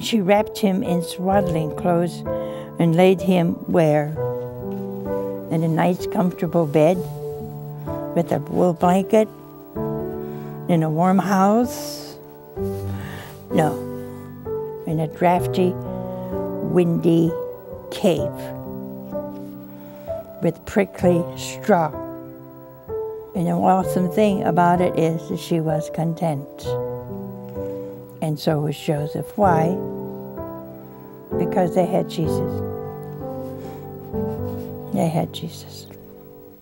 and she wrapped him in swaddling clothes and laid him where? In a nice, comfortable bed with a wool blanket, in a warm house? No, in a drafty, windy cave with prickly straw. And the awesome thing about it is that she was content. And so was Joseph. Why? Because they had Jesus. They had Jesus.